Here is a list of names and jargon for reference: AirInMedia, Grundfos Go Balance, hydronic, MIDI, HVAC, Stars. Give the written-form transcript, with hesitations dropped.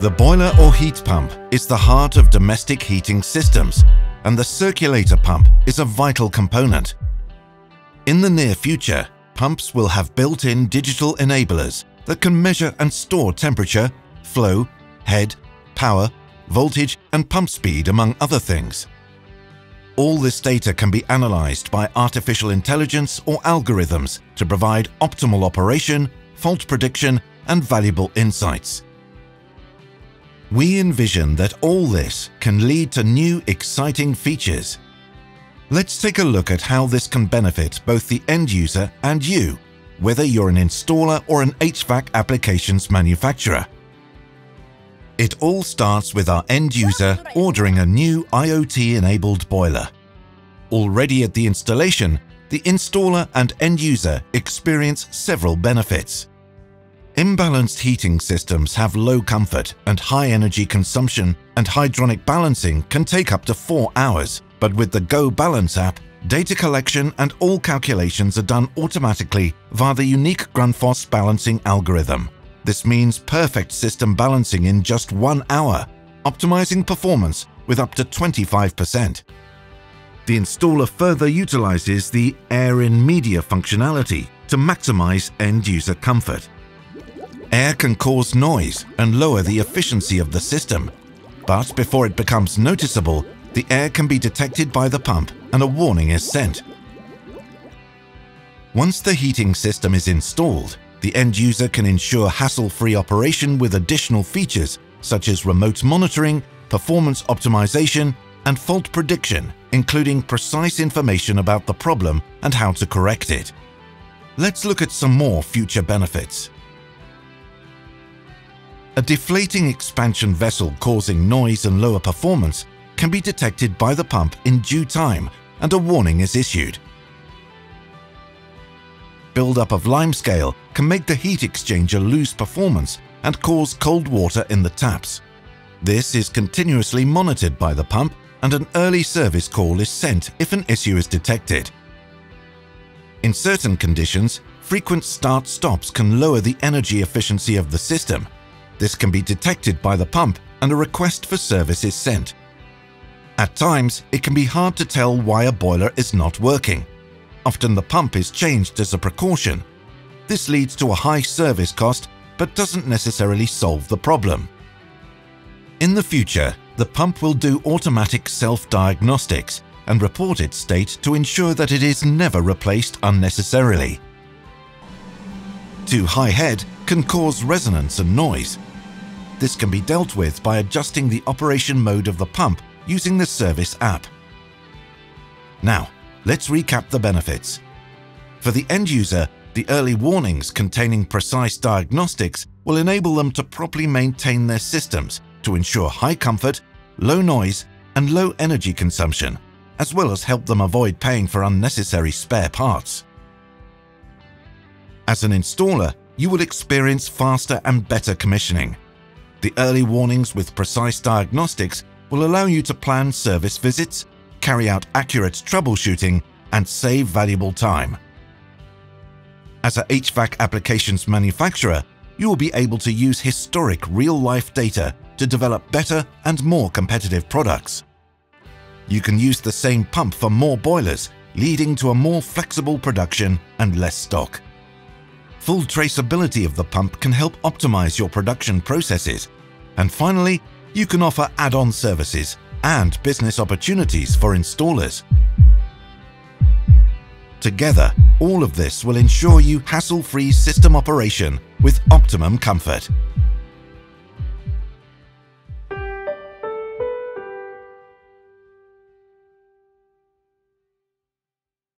The boiler or heat pump is the heart of domestic heating systems, and the circulator pump is a vital component. In the near future, pumps will have built-in digital enablers that can measure and store temperature, flow, head, power, voltage, and pump speed, among other things. All this data can be analyzed by artificial intelligence or algorithms to provide optimal operation, fault prediction, and valuable insights. We envision that all this can lead to new exciting features. Let's take a look at how this can benefit both the end user and you, whether you're an installer or an HVAC applications manufacturer. It all starts with our end user ordering a new IoT-enabled boiler. Already at the installation, the installer and end user experience several benefits. Imbalanced heating systems have low comfort and high energy consumption, and hydronic balancing can take up to 4 hours. But with the Go Balance app, data collection and all calculations are done automatically via the unique Grundfos balancing algorithm. This means perfect system balancing in just 1 hour, optimizing performance with up to 25%. The installer further utilizes the AirInMedia functionality to maximize end-user comfort. Air can cause noise and lower the efficiency of the system, but before it becomes noticeable, the air can be detected by the pump and a warning is sent. Once the heating system is installed, the end user can ensure hassle-free operation with additional features such as remote monitoring, performance optimization, and fault prediction, including precise information about the problem and how to correct it. Let's look at some more future benefits. A deflating expansion vessel causing noise and lower performance can be detected by the pump in due time and a warning is issued. Buildup of limescale can make the heat exchanger lose performance and cause cold water in the taps. This is continuously monitored by the pump and an early service call is sent if an issue is detected. In certain conditions, frequent start-stops can lower the energy efficiency of the system. This can be detected by the pump and a request for service is sent. At times, it can be hard to tell why a boiler is not working. Often the pump is changed as a precaution. This leads to a high service cost but doesn't necessarily solve the problem. In the future, the pump will do automatic self-diagnostics and report its state to ensure that it is never replaced unnecessarily. Too high head can cause resonance and noise. This can be dealt with by adjusting the operation mode of the pump using the service app. Now, let's recap the benefits. For the end user, the early warnings containing precise diagnostics will enable them to properly maintain their systems to ensure high comfort, low noise, and low energy consumption, as well as help them avoid paying for unnecessary spare parts. As an installer, you will experience faster and better commissioning. The early warnings with precise diagnostics will allow you to plan service visits, carry out accurate troubleshooting, and save valuable time. As a HVAC applications manufacturer, you will be able to use historic real-life data to develop better and more competitive products. You can use the same pump for more boilers, leading to a more flexible production and less stock. Full traceability of the pump can help optimize your production processes. And finally, you can offer add-on services and business opportunities for installers. Together, all of this will ensure you hassle-free system operation with optimum comfort.